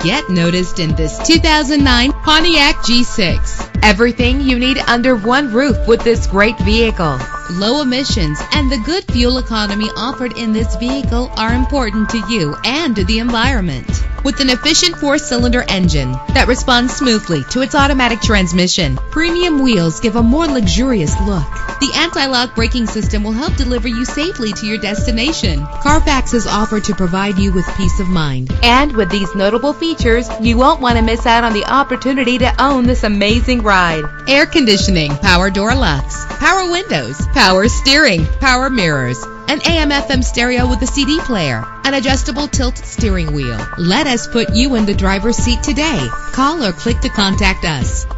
Get noticed in this 2009 Pontiac G6. Everything you need under one roof with this great vehicle. Low emissions and the good fuel economy offered in this vehicle are important to you and to the environment. With an efficient 4-cylinder engine that responds smoothly to its automatic transmission, premium wheels give a more luxurious look. The anti-lock braking system will help deliver you safely to your destination. Carfax is offered to provide you with peace of mind. And with these notable features, you won't want to miss out on the opportunity to own this amazing ride. Air conditioning, power door locks, power windows, power steering, power mirrors, an AM/FM stereo with a CD player, an adjustable tilt steering wheel. Let us put you in the driver's seat today. Call or click to contact us.